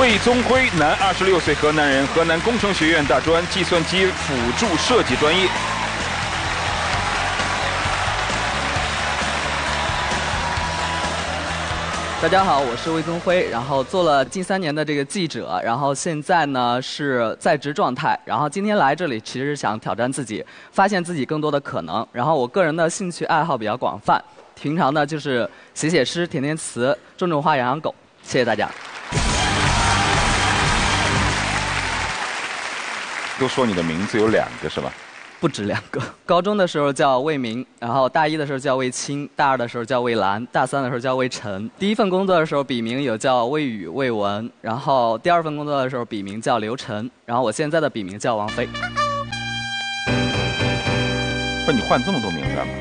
魏宗辉，男，26岁，河南人，河南工程学院大专，计算机辅助设计专业。 大家好，我是魏宗辉，然后做了近3年的这个记者，然后现在呢是在职状态，然后今天来这里其实是想挑战自己，发现自己更多的可能。然后我个人的兴趣爱好比较广泛，平常呢就是写写诗、填填词、种种花、养养狗。谢谢大家。都说你的名字有2个是吧？ 不止2个，高中的时候叫魏明，然后大一的时候叫魏清，大二的时候叫魏兰，大三的时候叫魏晨。第一份工作的时候笔名有叫魏宇、魏文，然后第二份工作的时候笔名叫刘晨，然后我现在的笔名叫王菲。不是你换这么多名字干嘛？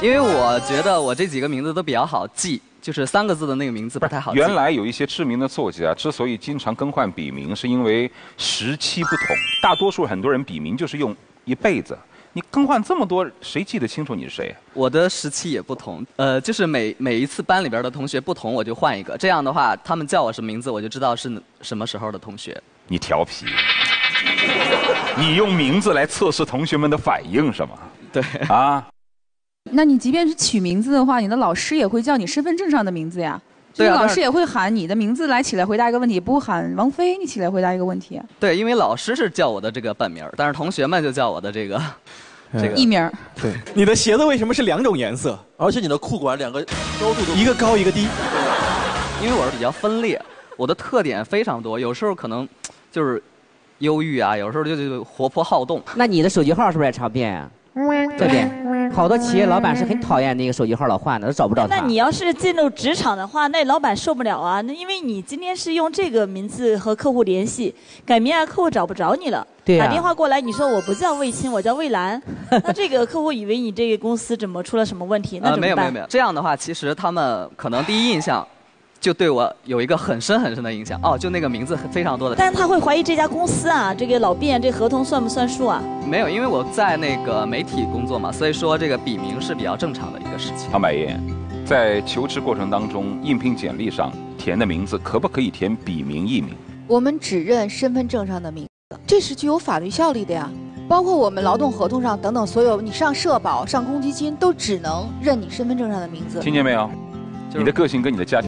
因为我觉得我这几个名字都比较好记，就是3个字的那个名字不太好记。原来有一些知名的作家之所以经常更换笔名，是因为时期不同，大多数很多人笔名就是用 一辈子，你更换这么多，谁记得清楚你是谁？我的时期也不同，就是每一次班里边的同学不同，我就换一个。这样的话，他们叫我什么名字，我就知道是什么时候的同学。你调皮，你用名字来测试同学们的反应是吗？对啊，那你即便是取名字的话，你的老师也会叫你身份证上的名字呀。 对啊，老师也会喊你的名字来起来回答一个问题，不喊王菲你起来回答一个问题。对，因为老师是叫我的这个本名，但是同学们就叫我的这个艺名。对，你的鞋子为什么是2种颜色？而且你的裤管2个高度都一个高一个低。因为我是比较分裂，我的特点非常多，有时候可能就是忧郁啊，有时候就活泼好动。那你的手机号是不是也常变啊？ 对不对？好多企业老板是很讨厌那个手机号老换的，都找不着他。那你要是进入职场的话，那老板受不了啊！那因为你今天是用这个名字和客户联系，改名啊，客户找不着你了。对啊。打电话过来，你说我不叫魏青，我叫魏兰，那这个客户以为你这个公司怎么出了什么问题？那怎么办？没有。这样的话，其实他们可能第一印象 就对我有一个很深很深的影响哦，就那个名字非常多的，但他会怀疑这家公司啊，这个老卞这合同算不算数啊？没有，因为我在那个媒体工作嘛，所以说这个笔名是比较正常的一个事情。唐百叶，在求职过程当中，应聘简历上填的名字可不可以填笔名、艺名？我们只认身份证上的名字，这是具有法律效力的呀。包括我们劳动合同上等等，所有你上社保、上公积金都只能认你身份证上的名字。听见没有？你的个性跟你的家庭